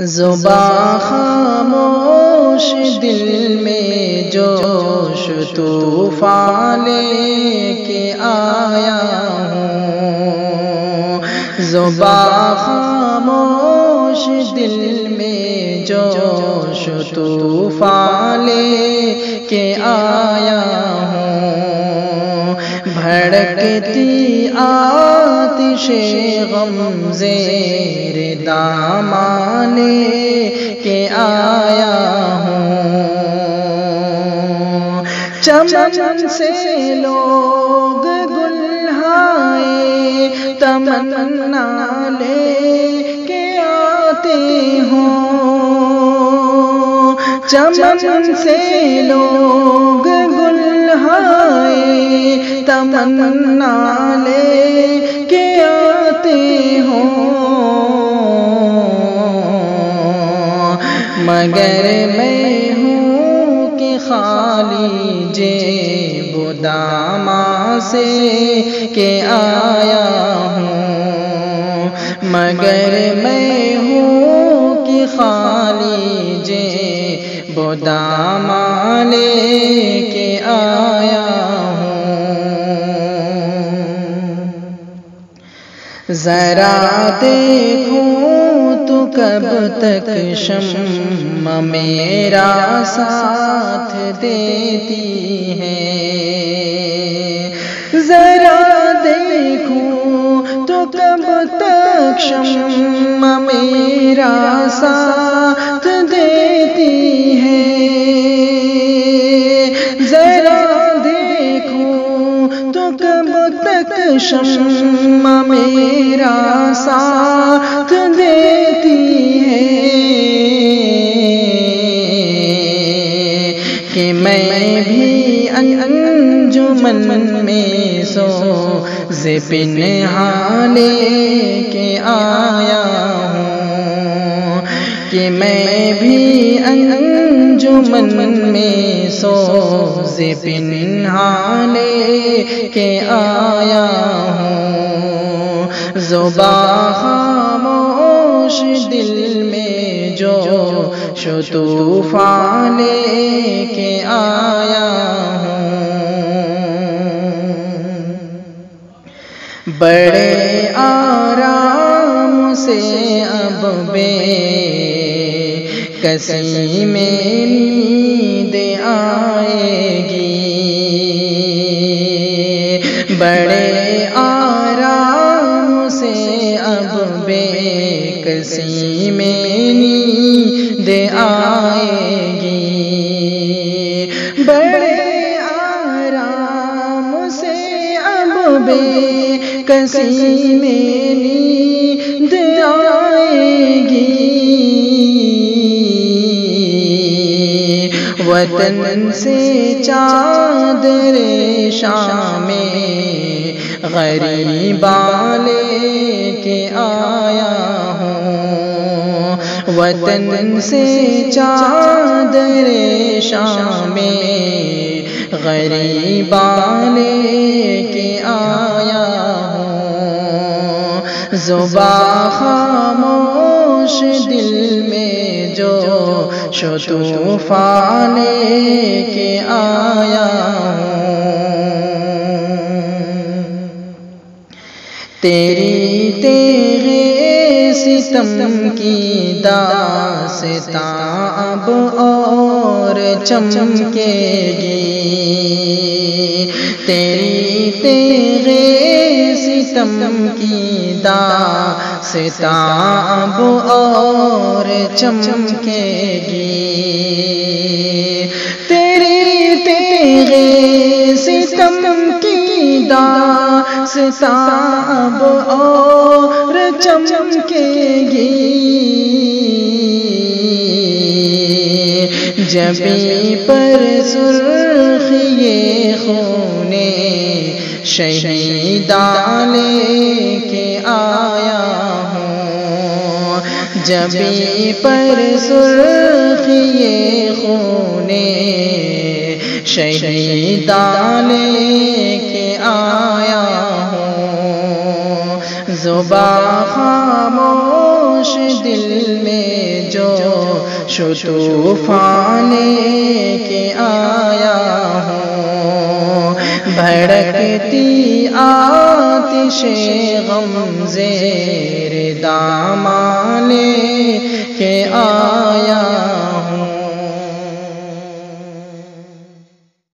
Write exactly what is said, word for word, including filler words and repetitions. ज़ुबां खामोश दिल में जोश तूफ़ान लेके आया हूँ। ज़ुबां खामोश दिल में जोश तूफ़ान लेके आया हूँ। भड़कती आतिशे गम ज़ेरे दामाने के आया हूँ। चमन से लोग गुल्हाए तमन्ना लेके आते हों। चमन से लोग गुल्हाए तमन्ना लेके आते हों। मगर मैं हूँ कि खाली जेब दामा से के आया हूँ। मगर मैं हूँ कि खाली जेब दामा लेके आया हूँ। जरा देखूँ तू कब तक शम्मा मेरा साथ देती है। जरा देखूं तो कब तक शम्मा मेरा साथ देती है। जरा देखूं तो कब तक शम्मा मेरा साथ कि मैं भी अंजुमन में सो से पिन्हा लेके आया हूँ। कि मैं भी अंजुमन में सो से पिन्हा लेके आया हूँ। ज़ुबां खामोश दिल में जोश तूफ़ान लेके आया हूँ। बड़े आराम से अब बे कसी में नींद आएगी। बड़े आराम से अब बे कसी में नींद आएगी। बड़े आराम से अब बे कसी में नींद आएगी। वतन से चादरे शामें गरीबा लेके आया हूँ। वतन से चादरे शामें गरीबा लेके आया हूँ। ज़ुबां खामोश दिल में जोश तूफ़ान लेके आया हूँ। तेरी तेरे सितम की दास्तां अब और चमकेगी। तेरी तेरे सितम की दास्तां अब और चमकेगी। तेरी तेरे सितम की दास्तां अब और चमकेगी। जबी पर सुर्खिए खूने शहीदा लेके आया हूँ। जबी पर सुर्खिए खूने शहीदा लेके आया हूँ। ज़ुबां खामोश दिल में शो तूफान के आया हूँ, भड़कती आतिशे गम ज़ेर दामाने के आया।